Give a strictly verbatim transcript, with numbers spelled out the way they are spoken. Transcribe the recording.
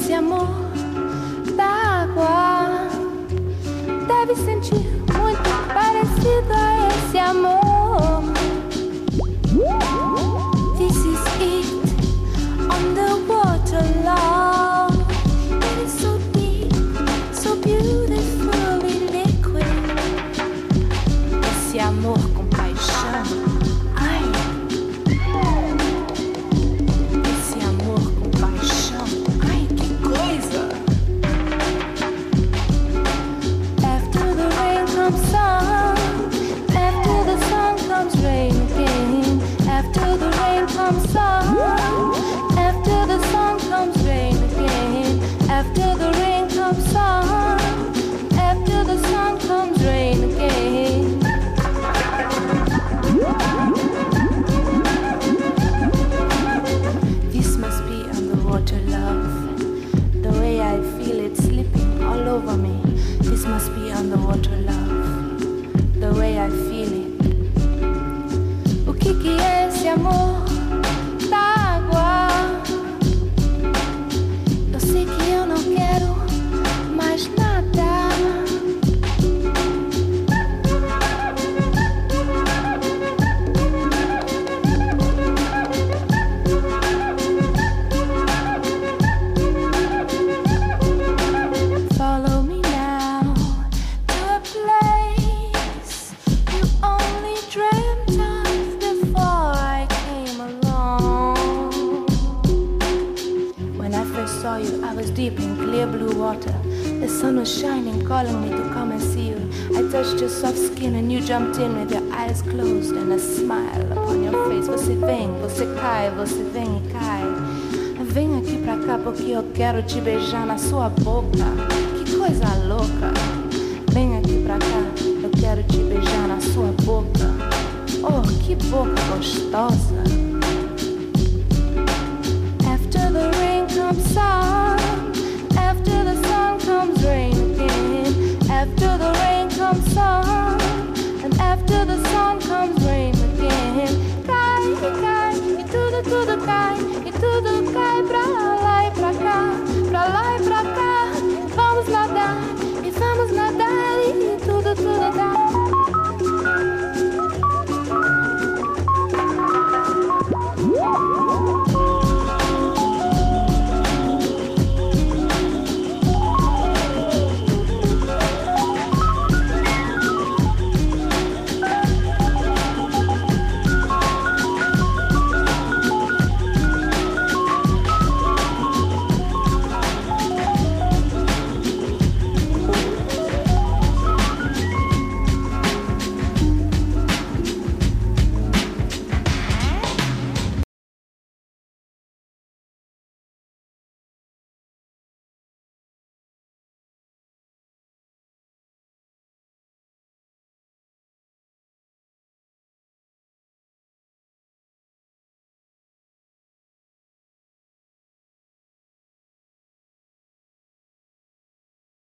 esse amor da água deve sentir muito parecido a esse amor. This is it on the water, love. It is so deep, so beautifully liquid. Esse amor com paixão. Jumped in with your eyes closed and a smile upon your face. Você vem, você cai, você vem e cai. Vem aqui pra cá porque eu quero te beijar na sua boca. Que coisa louca. Vem aqui pra cá, eu quero te beijar na sua boca. Oh, que boca gostosa. After the rain